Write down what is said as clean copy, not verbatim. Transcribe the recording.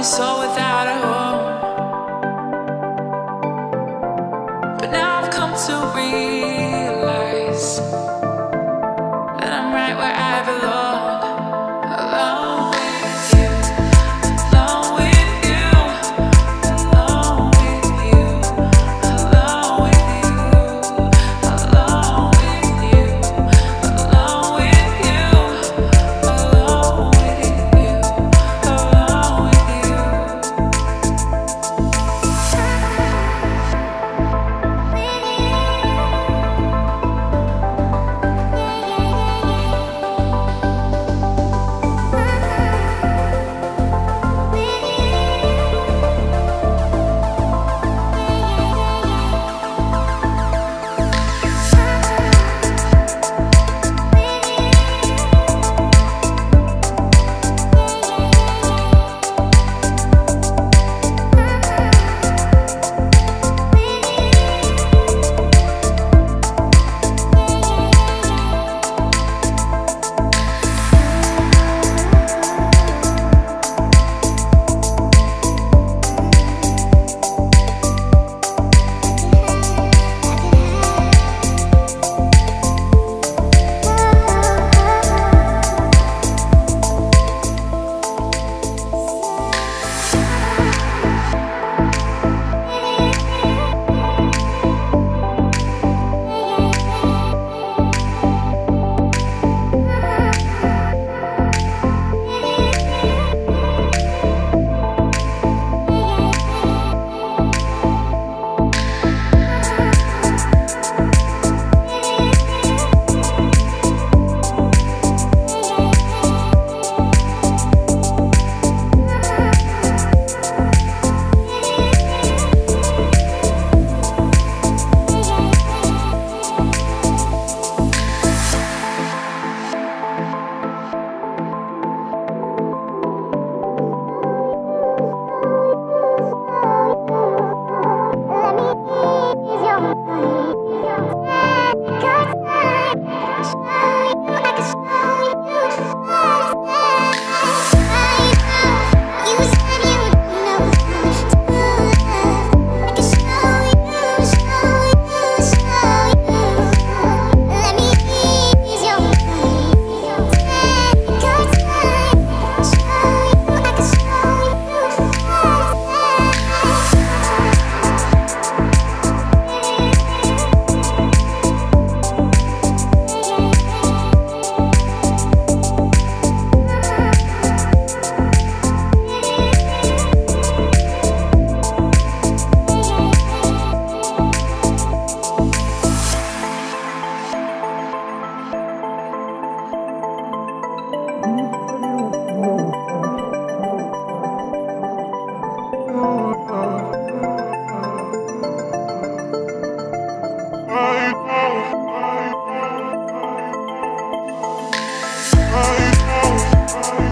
So without a home, but now I've come to realize that I'm right where I belong. I